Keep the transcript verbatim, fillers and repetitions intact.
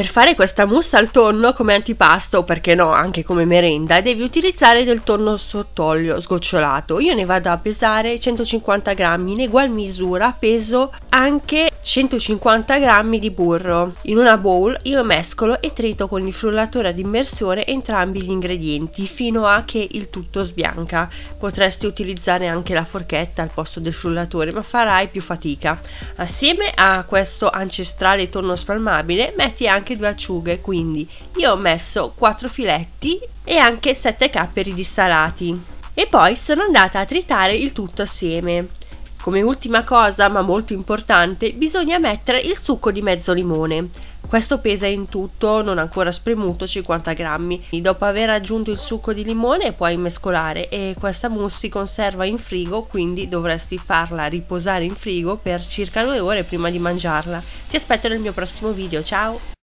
Per fare questa mousse al tonno come antipasto, o perché no anche come merenda, devi utilizzare del tonno sott'olio sgocciolato. Io ne vado a pesare centocinquanta grammi, in egual misura peso anche centocinquanta grammi di burro. In una bowl io mescolo e trito con il frullatore ad immersione entrambi gli ingredienti fino a che il tutto sbianca. Potresti utilizzare anche la forchetta al posto del frullatore, ma farai più fatica. Assieme a questo ancestrale tonno spalmabile metti anche due acciughe, quindi io ho messo quattro filetti e anche sette capperi di salati, e poi sono andata a tritare il tutto assieme. Come ultima cosa, ma molto importante, bisogna mettere il succo di mezzo limone. Questo pesa in tutto, non ancora spremuto, cinquanta grammi. Dopo aver aggiunto il succo di limone puoi mescolare, e questa mousse si conserva in frigo, quindi dovresti farla riposare in frigo per circa due ore prima di mangiarla. Ti aspetto nel mio prossimo video, ciao!